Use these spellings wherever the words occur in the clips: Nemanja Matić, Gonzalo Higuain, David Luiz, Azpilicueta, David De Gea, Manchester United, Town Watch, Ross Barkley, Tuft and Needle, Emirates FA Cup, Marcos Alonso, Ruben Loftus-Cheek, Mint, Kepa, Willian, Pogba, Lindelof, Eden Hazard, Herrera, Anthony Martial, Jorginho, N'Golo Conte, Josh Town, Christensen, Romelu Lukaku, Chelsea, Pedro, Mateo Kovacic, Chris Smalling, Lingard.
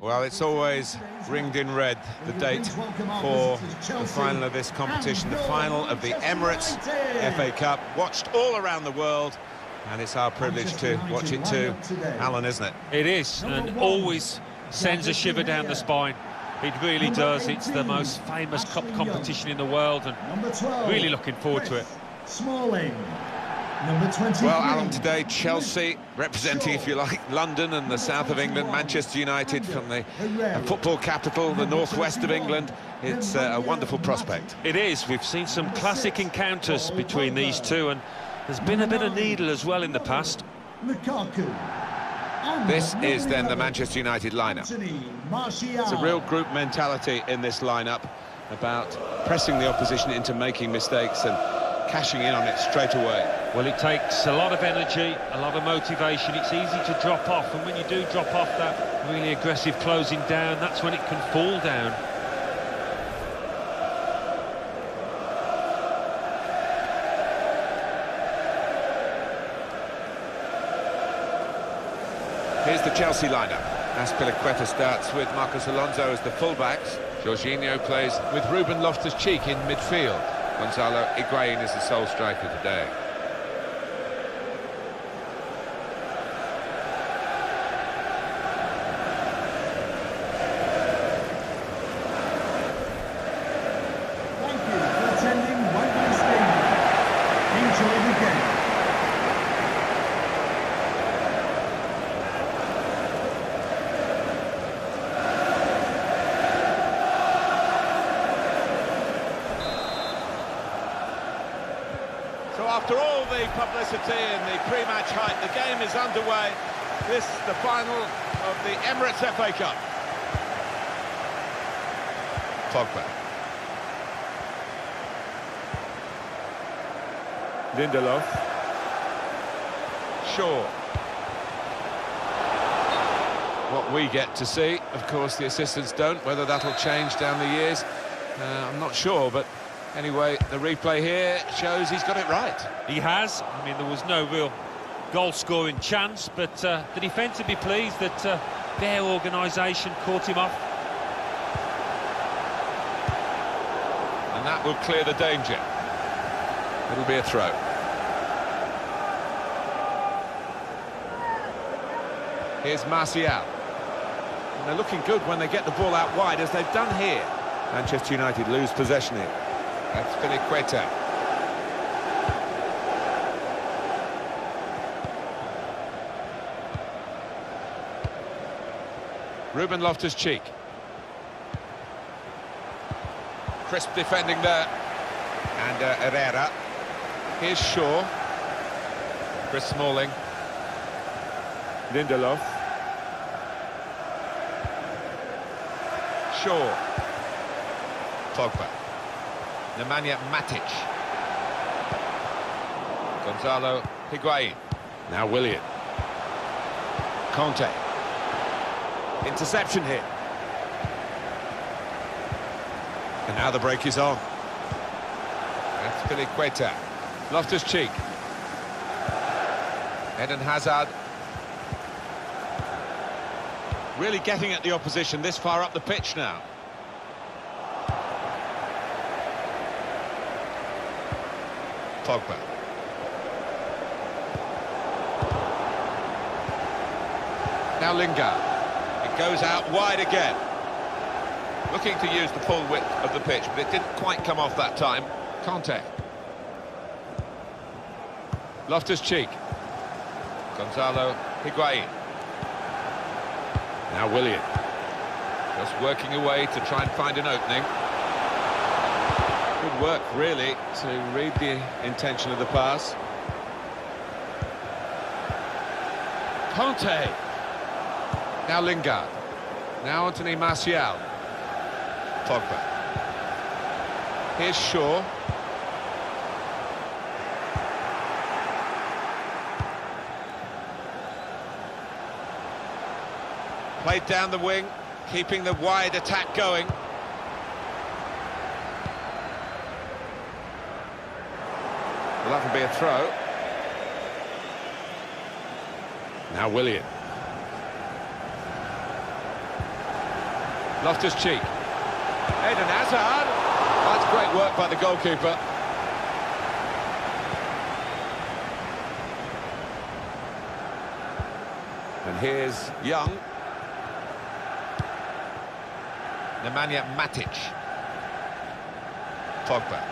Well, it's always ringed in red, the date for the final of this competition, the final of the Emirates FA Cup, watched all around the world, and it's our privilege to watch it too, Alan, isn't it? It is, and always sends a shiver down the spine. It really does. It's the most famous cup competition in the world, and really looking forward to it. Smalling. Well, Alan, today Chelsea representing, if you like, London and the south of England, Manchester United from the football capital, the northwest of England. It's a wonderful prospect. It is. We've seen some classic encounters between these two, and there's been a bit of needle as well in the past. This is then the Manchester United lineup. It's a real group mentality in this lineup about pressing the opposition into making mistakes and cashing in on it straight away. Well, it takes a lot of energy, a lot of motivation. It's easy to drop off, and when you do drop off that really aggressive closing down, that's when it can fall down. Here's the Chelsea lineup. Azpilicueta starts with Marcos Alonso as the fullbacks. Jorginho plays with Ruben Loftus-Cheek in midfield. Gonzalo Higuain is the sole striker today. Thank you for attending Wembley Stadium. Enjoy the game. After all the publicity and the pre-match hype, the game is underway. This is the final of the Emirates FA Cup. Pogba. Lindelof. Shaw. What we get to see, of course, the assistants don't. Whether that'll change down the years, I'm not sure, but... Anyway, the replay here shows he's got it right. He has. I mean, there was no real goal-scoring chance, but the defence would be pleased that their organisation caught him off. And that will clear the danger. It'll be a throw. Here's Martial. And they're looking good when they get the ball out wide, as they've done here. Manchester United lose possession here. Azpilicueta. Ruben Loftus-Cheek. Crisp defending there. And Herrera. Here's Shaw. Chris Smalling. Lindelof. Shaw. Pogba. Nemanja Matić. Gonzalo Higuain. Now Willian. Conte. Interception here. And now the break is on. Azpilicueta. Loftus-Cheek. Eden Hazard. Really getting at the opposition this far up the pitch now. Pogba. Now Lingard. It goes out wide again. Looking to use the full width of the pitch, but it didn't quite come off that time. Conte. Loftus-Cheek. Gonzalo Higuain. Now Willian. Just working away to try and find an opening. Good work, really, to read the intention of the pass. Conte. Now Lingard. Now Anthony Martial. Pogba. Here's Shaw. Played down the wing, keeping the wide attack going. Well, that'll be a throw. Now Willian. Loftus-Cheek. Eden Hazard. That's great work by the goalkeeper. And here's Young. Nemanja Matić. Pogba.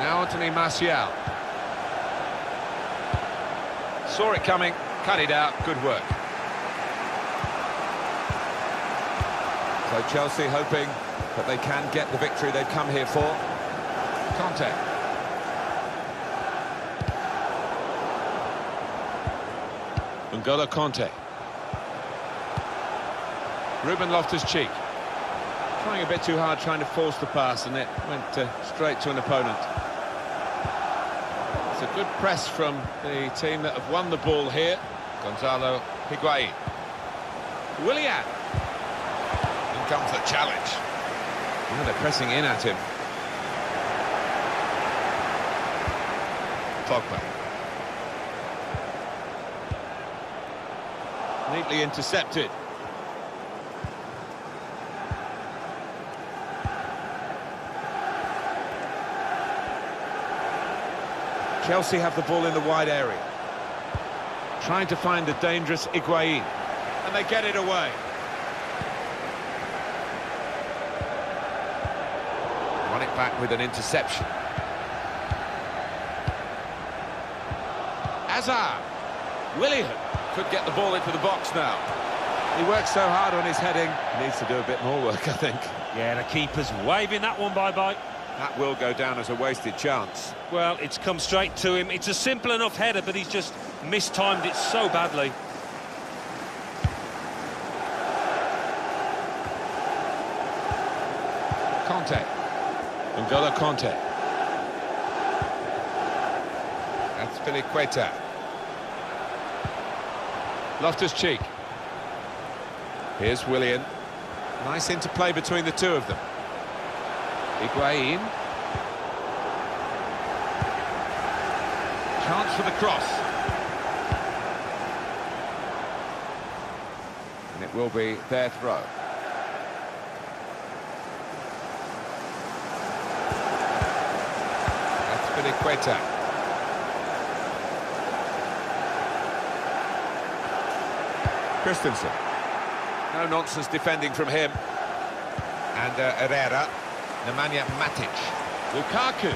Now Anthony Martial. Saw it coming, cut it out, good work. So Chelsea hoping that they can get the victory they've come here for. Conte. N'Golo Conte. Ruben Loftus-Cheek. Trying a bit too hard, trying to force the pass, and it went straight to an opponent. It's a good press from the team that have won the ball here. Gonzalo Higuain. Willian. In comes the challenge. Oh, they're pressing in at him. Pogba. Neatly intercepted. Chelsea have the ball in the wide area. Trying to find the dangerous Higuain. And they get it away. Run it back with an interception. Hazard. Willian could get the ball into the box now. He worked so hard on his heading. He needs to do a bit more work, I think. Yeah, the keeper's waving that one bye-bye. That will go down as a wasted chance. Well, it's come straight to him. It's a simple enough header, but he's just mistimed it so badly. Conte. N'Golo Conte. Azpilicueta. Loftus-Cheek. Here's Willian. Nice interplay between the two of them. Higuain. Chance for the cross. And it will be their throw. Azpilicueta. Christensen. No nonsense defending from him. And Herrera. Nemanja Matic. Lukaku.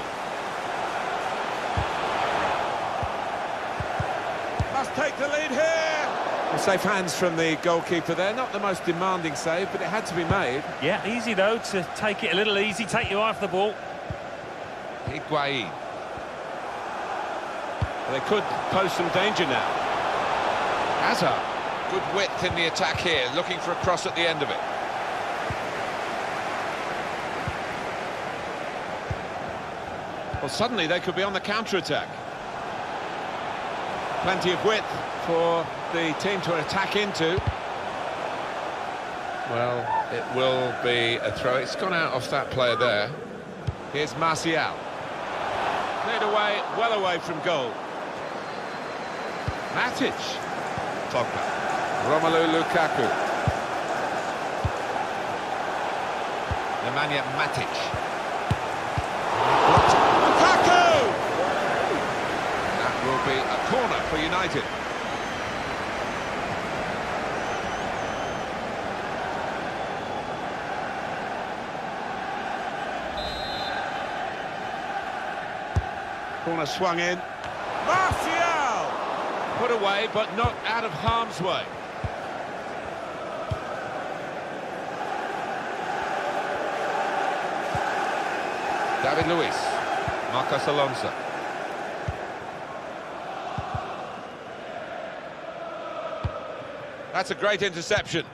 Must take the lead here. Well, safe hands from the goalkeeper there. Not the most demanding save, but it had to be made. Yeah, easy though to take it a little easy, take your eye off the ball. Higuain. Well, they could pose some danger now. Hazard. Good width in the attack here, looking for a cross at the end of it. Well, suddenly they could be on the counter-attack. Plenty of width for the team to attack into. Well, it will be a throw. It's gone out off that player there. Here's Martial. Cleared away, well away from goal. Matic. Pogba. Romelu Lukaku. Nemanja Matic. Be a corner for United. Corner swung in. Martial! Put away, but not out of harm's way. David Luiz. Marcos Alonso. That's a great interception.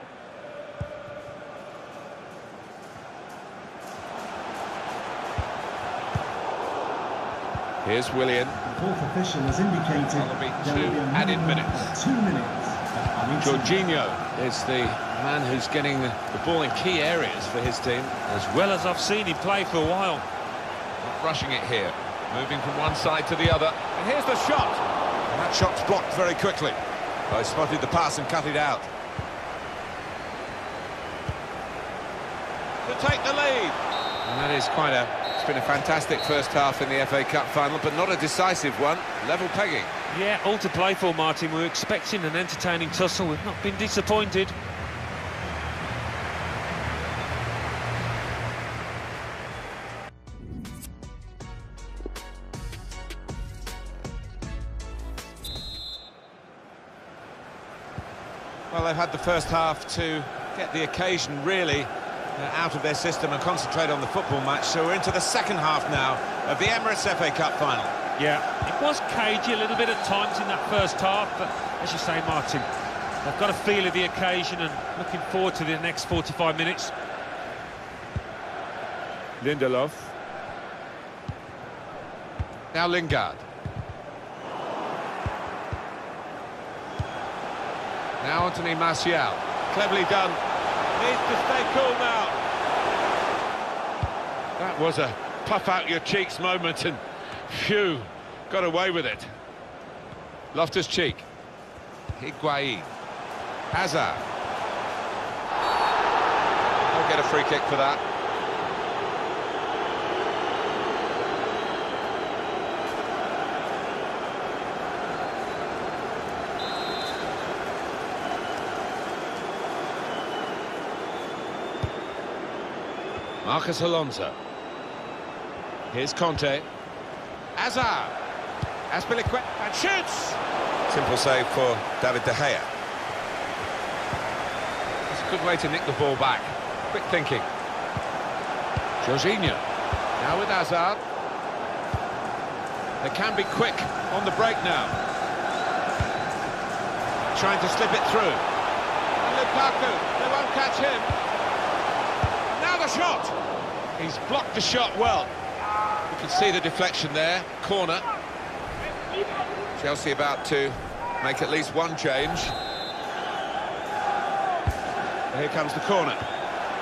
Here's Willian. The fourth official has indicated there'll be two added minutes. 2 minutes. Jorginho is the man who's getting the ball in key areas for his team. As well as I've seen him play for a while. Not rushing it here. Moving from one side to the other. And here's the shot. And that shot's blocked very quickly. I spotted the pass and cut it out. to take the lead. And that is quite a... It's been a fantastic first half in the FA Cup final, but not a decisive one. Level pegging. Yeah, all to play for, Martin. We're expecting an entertaining tussle. We've not been disappointed. Well, they've had the first half to get the occasion, really, out of their system and concentrate on the football match. So we're into the second half now of the Emirates FA Cup final. Yeah, it was cagey a little bit at times in that first half, but as you say, Martin, they've got a feel of the occasion and looking forward to the next 45 minutes. Lindelof. Now Lingard. Now Anthony Martial. Cleverly done. Needs to stay cool now. That was a puff-out-your-cheeks moment, and phew, got away with it. Loftus-Cheek. Higuain. Hazard. They'll get a free kick for that. Marcus Alonso. Here's Conte. Hazard. Azpilicueta. And shoots! Simple save for David De Gea. It's a good way to nick the ball back. Quick thinking. Jorginho. Now with Hazard. They can be quick on the break now. Trying to slip it through. And Lukaku. They won't catch him. Shot. He's blocked the shot well. You can see the deflection there. Corner. Chelsea about to make at least one change. Here comes the corner.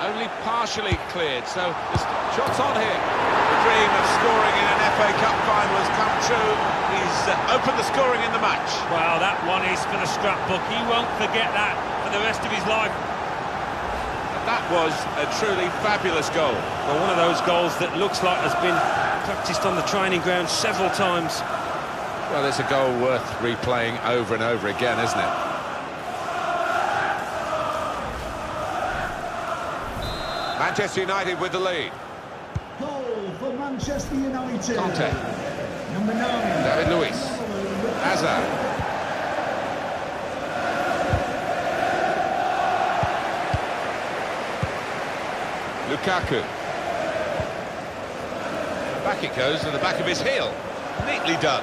Only partially cleared, so this shot's on here. The dream of scoring in an FA Cup final has come true. He's opened the scoring in the match. Well, that one is for the scrapbook. He won't forget that for the rest of his life. That was a truly fabulous goal. Well, one of those goals that looks like has been practiced on the training ground several times. Well, it's a goal worth replaying over and over again, isn't it? Manchester United with the lead. Goal for Manchester United. Conte. Number 9. David Luiz. Hazard. Lukaku. Back it goes to the back of his heel. Neatly done.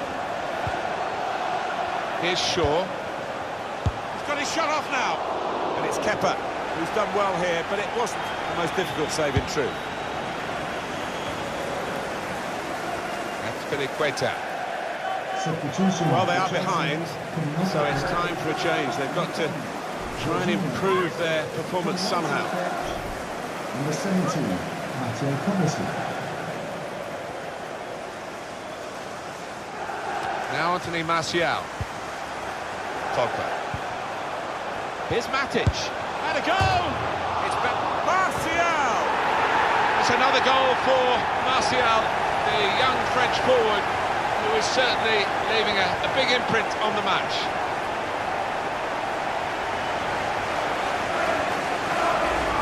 Here's Shaw. He's got his shot off now. And it's Kepa, who's done well here, but it wasn't the most difficult save in truth. That's Azpilicueta. Well, they are behind, so it's time for a change. They've got to try and improve their performance somehow. Number 17, Mateo Kovacic. Now Anthony Martial. Pogba. Here's Matic. And a goal! It's Martial! It's another goal for Martial, the young French forward, who is certainly leaving a big imprint on the match.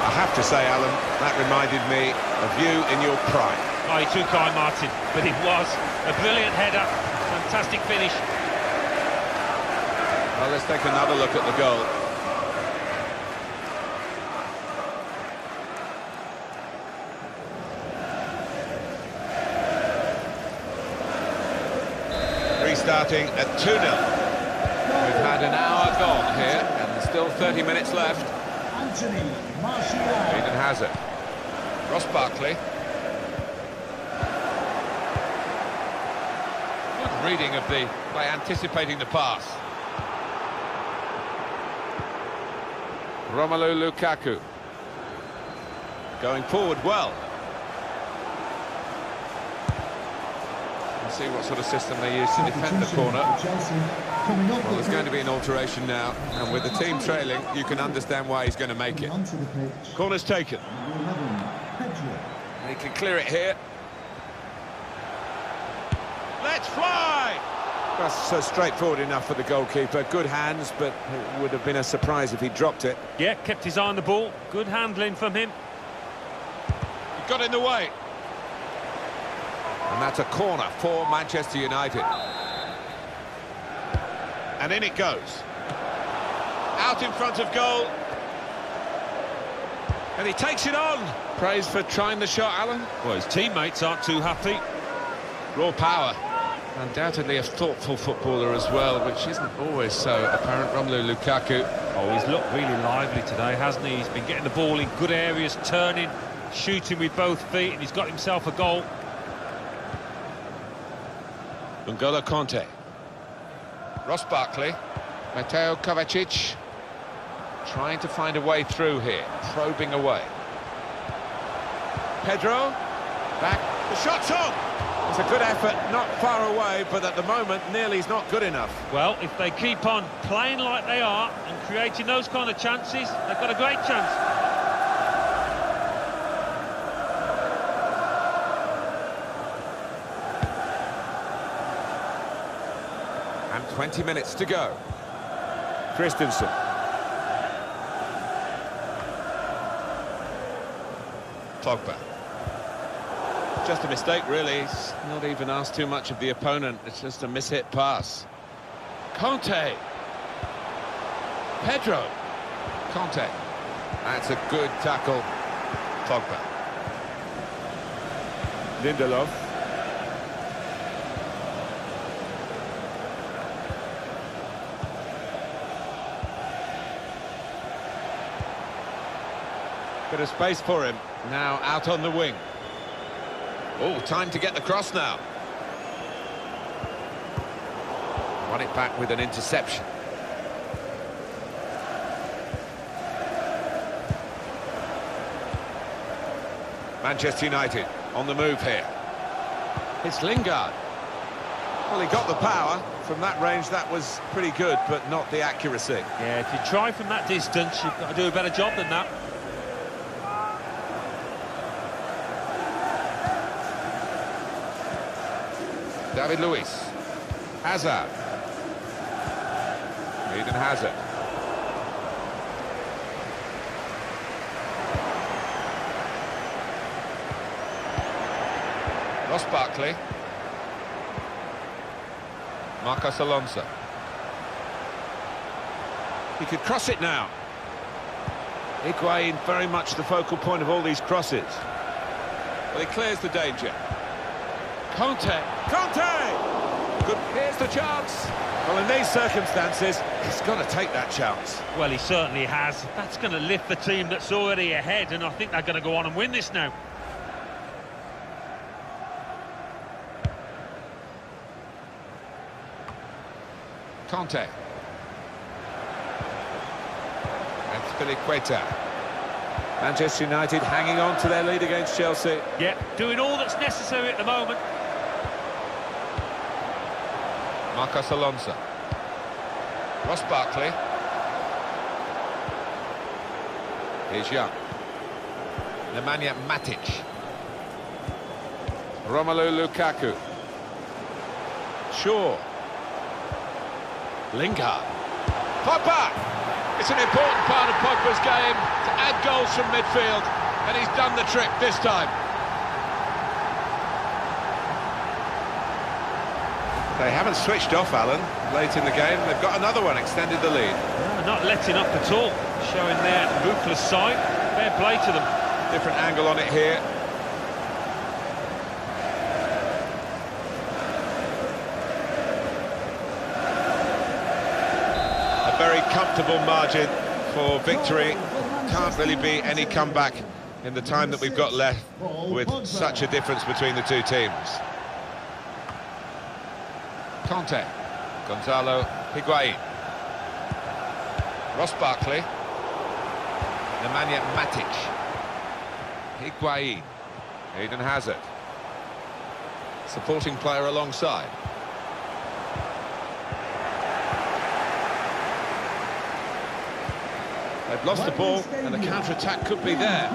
I have to say, Alan, that reminded me of you in your prime. Oh, you're too kind, Martin, but it was a brilliant header, fantastic finish. Well, let's take another look at the goal. Restarting at 2-0. We've had an hour gone here, and still 30 minutes left. Anthony. Eden Hazard. Ross Barkley. Good reading of the play, anticipating the pass. Romelu Lukaku. Going forward well. We'll see what sort of system they use to defend the corner. Well, there's going to be an alteration now, and with the team trailing, you can understand why he's going to make it. Corner's taken. can clear it here. Let's fly! That's straightforward enough for the goalkeeper. Good hands, but it would have been a surprise if he dropped it. Yeah, kept his eye on the ball. Good handling from him. He got in the way. And that's a corner for Manchester United. And in it goes. Out in front of goal. And he takes it on. Praise for trying the shot, Alan. Well, his teammates aren't too happy. Raw power. Undoubtedly a thoughtful footballer as well, which isn't always so apparent. Romelu Lukaku. Oh, he's looked really lively today, hasn't he? He's been getting the ball in good areas, turning, shooting with both feet, and he's got himself a goal. N'Golo Conte. Ross Barkley. Mateo Kovacic. Trying to find a way through here. Probing away. Pedro. Back. The shot's on! It's a good effort, not far away, but at the moment, nearly is not good enough. Well, if they keep on playing like they are and creating those kind of chances, they've got a great chance. And 20 minutes to go. Christensen. Pogba. Just a mistake, really. He's not even asked too much of the opponent. It's just a mishit pass. Conte. Pedro. Conte. That's a good tackle. Pogba. Lindelof. Bit of space for him. Now out on the wing. Oh, time to get the cross now. Won it back with an interception. Manchester United on the move here. It's Lingard. Well, he got the power. From that range, that was pretty good, but not the accuracy. Yeah, if you try from that distance, you've got to do a better job than that. David Luiz. Hazard. Eden Hazard. Ross Barkley. Marcos Alonso. He could cross it now. Higuain very much the focal point of all these crosses. Well, he clears the danger. Conte. Conte! Good. Here's the chance. Well, in these circumstances, he's got to take that chance. Well, he certainly has. That's going to lift the team that's already ahead, and I think they're going to go on and win this now. Conte. And Azpilicueta. Manchester United hanging on to their lead against Chelsea. Yeah, doing all that's necessary at the moment. Marcos Alonso. Ross Barkley. Here's Young. Nemanja Matić. Romelu Lukaku. Shaw. Lingard. Pogba! It's an important part of Pogba's game to add goals from midfield, and he's done the trick this time. They haven't switched off, Alan, late in the game. They've got another one, extended the lead. Not letting up at all, showing their ruthless side. Fair play to them. Different angle on it here. Very comfortable margin for victory. Can't really be any comeback in the time that we've got left with such a difference between the two teams. Conte. Gonzalo Higuain. Ross Barkley. Nemanja Matić. Higuain. Eden Hazard. Supporting player alongside. They've lost the ball, and the counter-attack could be there.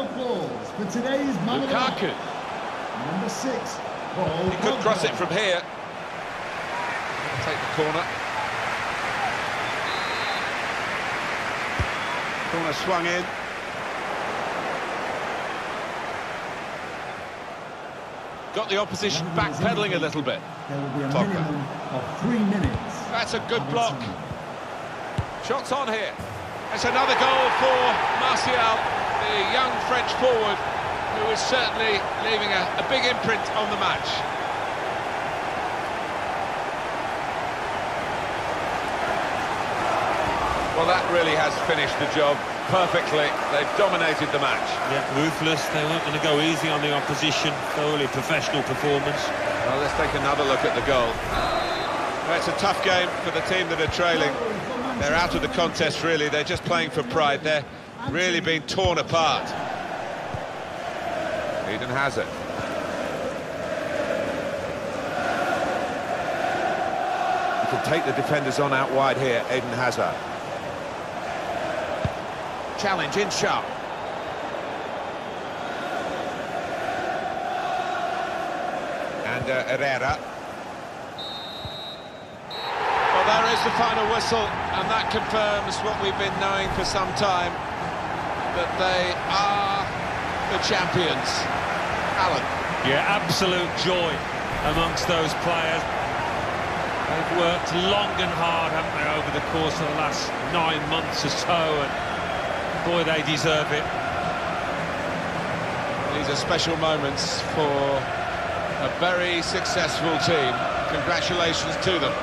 of applause for today's man of the match. Lukaku. Number 6. He could cross it from here. Take the corner. Corner swung in. Got the opposition backpedalling a little bit. There will be a minimum of 3 minutes. That's a good block. Shots on here. It's another goal for Martial, the young French forward, who is certainly leaving a big imprint on the match. Well, that really has finished the job perfectly. They've dominated the match. Yeah, ruthless. They weren't going to go easy on the opposition. Thoroughly professional performance. Well, let's take another look at the goal. Well, it's a tough game for the team that are trailing. They're out of the contest, really. They're just playing for pride. They're really being torn apart. Eden Hazard. You can take the defenders on out wide here, Eden Hazard. Challenge in sharp. And Herrera. Well, there is the final whistle, and that confirms what we've been knowing for some time, that they are the champions. Alan. Yeah, absolute joy amongst those players. They've worked long and hard, haven't they, over the course of the last 9 months or so, and boy, they deserve it. These are special moments for a very successful team. Congratulations to them.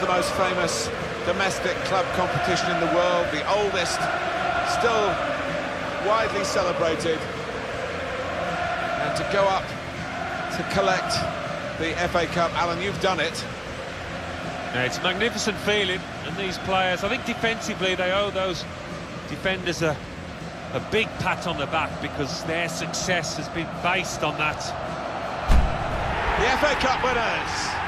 The most famous domestic club competition in the world, the oldest, still widely celebrated, and to go up to collect the FA Cup, Alan, you've done it. Yeah, it's a magnificent feeling, and these players, I think defensively they owe those defenders a big pat on the back, because their success has been based on that. The FA Cup winners.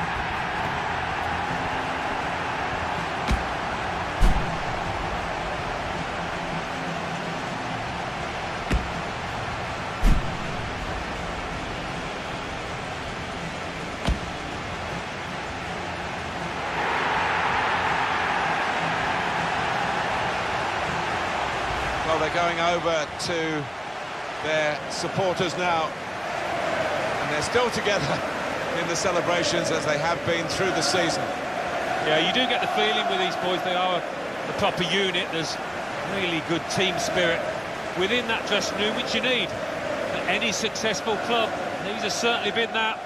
They're going over to their supporters now, and they're still together in the celebrations as they have been through the season. Yeah, you do get the feeling with these boys, they are the proper unit. There's really good team spirit within that dressing room, which you need at any successful club. These have certainly been that.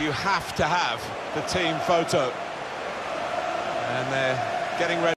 You have to have the team photo, and they're getting ready.